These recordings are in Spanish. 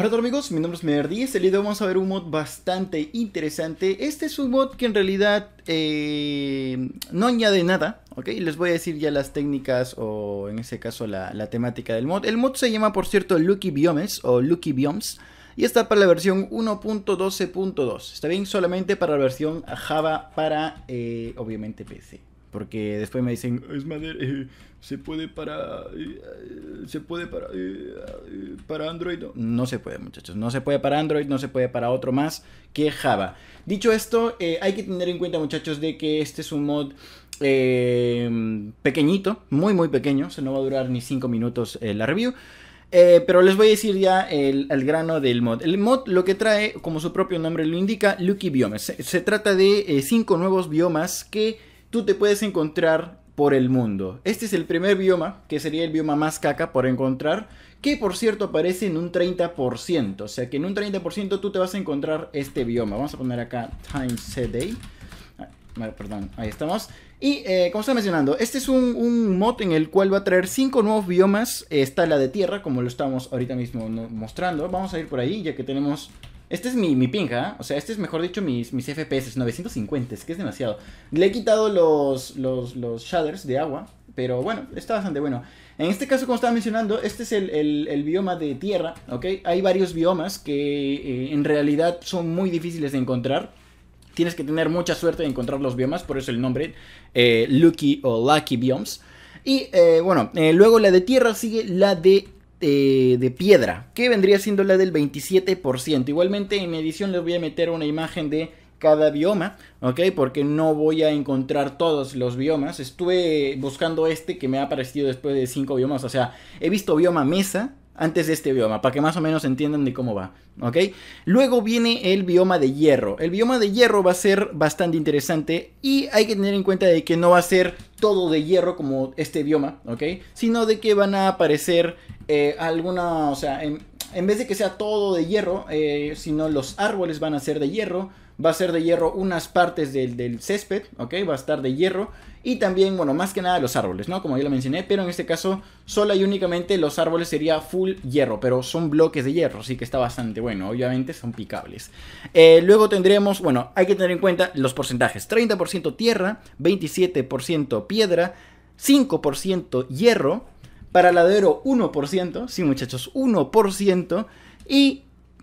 Hola amigos, mi nombre es Merdis. El día de hoy vamos a ver un mod bastante interesante. Este es un mod que en realidad no añade nada, ¿ok? Les voy a decir ya las técnicas o en ese caso la temática del mod. El mod se llama, por cierto, Lucky Biomes o Lucky Biomes y está para la versión 1.12.2. Está bien, solamente para la versión Java para, obviamente, PC. Porque después me dicen, es madre, se puede para Android. No se puede, muchachos, no se puede para Android, no se puede para otro más que Java. Dicho esto, hay que tener en cuenta, muchachos, de que este es un mod pequeñito, muy pequeño. O sea, no va a durar ni 5 minutos la review. Pero les voy a decir ya el grano del mod. El mod lo que trae, como su propio nombre lo indica, Lucky Biomes. Se trata de 5 nuevos biomas que tú te puedes encontrar por el mundo. Este es el primer bioma, que sería el bioma más caca por encontrar, que por cierto aparece en un 30%. O sea que en un 30% tú te vas a encontrar este bioma. Vamos a poner acá Time Set Day. Perdón, ahí estamos. Y como estaba mencionando, este es un mod en el cual va a traer 5 nuevos biomas. Está la de tierra, como lo estamos ahorita mismo mostrando. Vamos a ir por ahí, ya que tenemos... Este es mi pinja, ¿eh? O sea, este es, mejor dicho, mis FPS, 950, es que es demasiado. Le he quitado los shaders de agua, pero bueno, está bastante bueno. En este caso, como estaba mencionando, este es el bioma de tierra, ¿ok? Hay varios biomas que en realidad son muy difíciles de encontrar. Tienes que tener mucha suerte de encontrar los biomas, por eso el nombre, Lucky o Lucky Biomes. Y bueno, luego la de tierra sigue la de piedra, que vendría siendo la del 27%. Igualmente en mi edición les voy a meter una imagen de cada bioma, ok, porque no voy a encontrar todos los biomas. Estuve buscando este que me ha aparecido después de 5 biomas, o sea, he visto bioma mesa antes de este bioma, para que más o menos entiendan de cómo va, ¿ok? Luego viene el bioma de hierro. El bioma de hierro va a ser bastante interesante y hay que tener en cuenta de que no va a ser todo de hierro como este bioma, ¿ok? Sino de que van a aparecer alguna, o sea, en vez de que sea todo de hierro, sino los árboles van a ser de hierro. Va a ser de hierro unas partes del césped, ¿ok? Va a estar de hierro. Y también, bueno, más que nada los árboles, ¿no? Como ya lo mencioné, pero en este caso solo y únicamente los árboles sería full hierro, pero son bloques de hierro, así que está bastante bueno. Obviamente son picables. Luego tendremos, bueno, hay que tener en cuenta los porcentajes. 30% tierra, 27% piedra, 5% hierro, para ladero 1%, sí muchachos, 1%, y...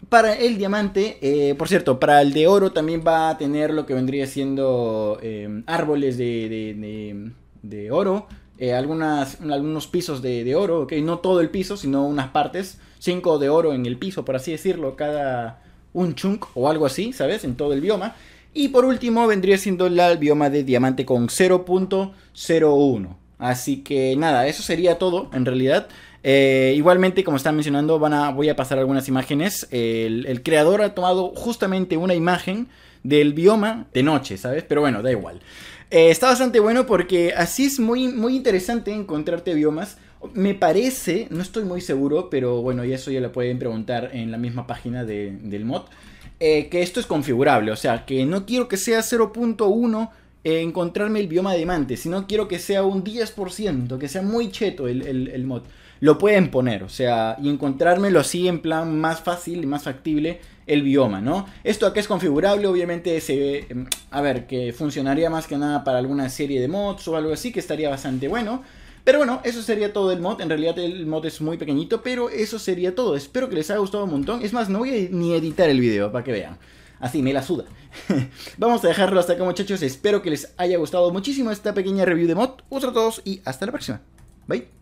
Para el diamante, por cierto, para el de oro también va a tener lo que vendría siendo árboles de oro, algunos pisos de oro, ¿ok? No todo el piso, sino unas partes, 5 de oro en el piso, por así decirlo, cada un chunk o algo así, ¿sabes? En todo el bioma. Y por último vendría siendo el bioma de diamante con 0.01. Así que nada, eso sería todo en realidad. Igualmente, como están mencionando, voy a pasar algunas imágenes. El creador ha tomado justamente una imagen del bioma de noche, ¿sabes? Pero bueno, da igual. Está bastante bueno porque así es muy interesante encontrarte biomas. Me parece, no estoy muy seguro, pero bueno, y eso ya lo pueden preguntar en la misma página del mod, que esto es configurable, o sea, que no quiero que sea 0.1 encontrarme el bioma de diamante, sino quiero que sea un 10%, que sea muy cheto el mod. Lo pueden poner, o sea, y encontrármelo así en plan más fácil y más factible el bioma, ¿no? Esto acá es configurable, obviamente se ve, a ver, que funcionaría más que nada para alguna serie de mods o algo así, que estaría bastante bueno. Pero bueno, eso sería todo el mod. En realidad el mod es muy pequeñito, pero eso sería todo. Espero que les haya gustado un montón. Es más, no voy a ni editar el video para que vean. Así me la suda. Vamos a dejarlo hasta acá, muchachos. Espero que les haya gustado muchísimo esta pequeña review de mod. Un saludo a todos y hasta la próxima. Bye.